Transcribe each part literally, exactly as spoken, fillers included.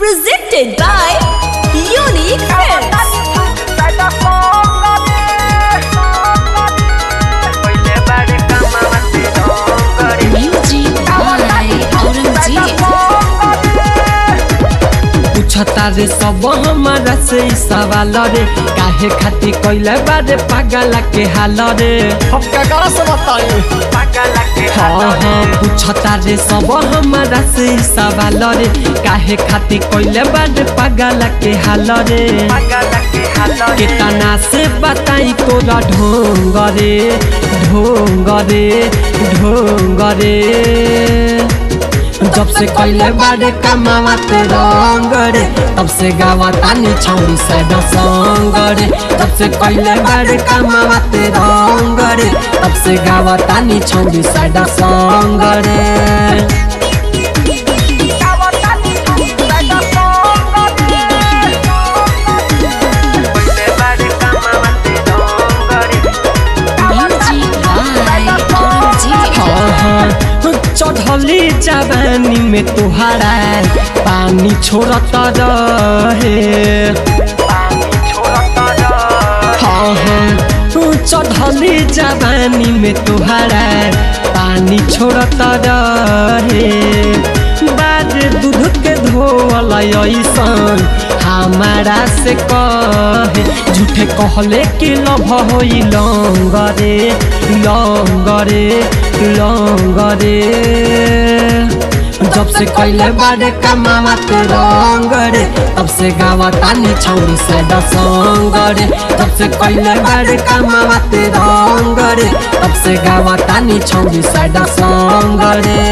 Presented by unique friends. उछतारे सब हमारा से सवाल रे, काहे खाती कोइले बारे पागला के हाल रे। हम का गाना सुनाई पागला के हाल रे। उछतारे सब हमारा से सवाल रे, काहे खाती कोइले बारे पागला के हाल रे। कितना से बताई तोरा ढोंग रे ढोंग रे ढोंग रे। जब से कोइले बारे कमावत रंग रे, तब से गावतानी छौरी से संग रे। जब से कोइले बारे कमावत रंग रे, तब से गावतानी छौरी से संग रे। चढ़ली जवानी में तुहारा पानी छोड़ता रहे, हाँ हाँ। चढ़ली जवानी में तुहारा पानी छोड़ता रहे। बाद दूध के धोल ऐसन हमारा से कहे, झूठे कहले कि लभ होई लौंग रे लौंग रे लौंग रे। जब से कोइले बारे कमावत रंग रे, तब से गावतानी छौरी से संग रे। जब से कोइले बारे कमावत रंग रे, तब से गावतानी छौरी से संग रे।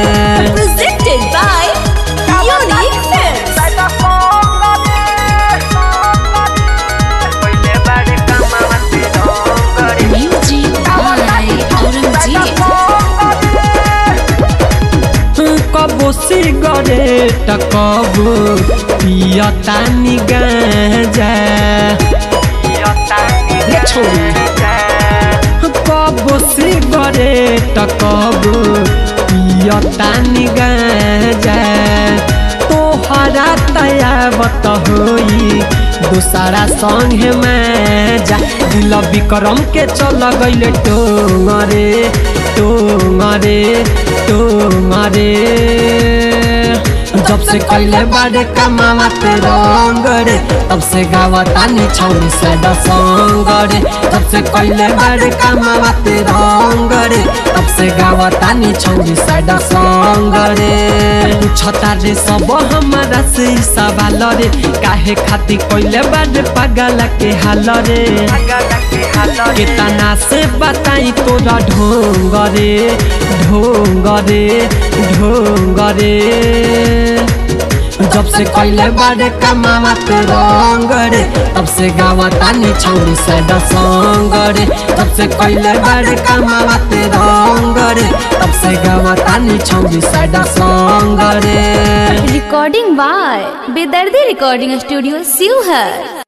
बोसी गरे टकबू पिया तानी गांजा बोसी गरे टकबू पिया तानी गांजा। तोहरा तयावत होई दूसरा संगे में जा, दिल विक्रम के चल गइले टोंग रे टोंग रे टोंग रे। जब से कोइले बारे कमावत रंग रे, तब से गावतानी छौरी से संग रे। जब से कोइले बारे कमावत रंग रे, तब से गावतानी छौरी से संग रे। उछतारे सब हमारा से सवाल रे, काहे खाती कोइले बारे पागला के हाल रे। कितना से बताई तोरा ढोंग रे ढोंग रे ढोंग रे। जब से कोइले बारे कमावत रंग रे, तब से गावतानी छौरी से संग रे। जब से कोइले बारे कमावत रंग रे, तब से गावतानी छौरी से संग रे। Recording by Bedardi recording studio सीव है।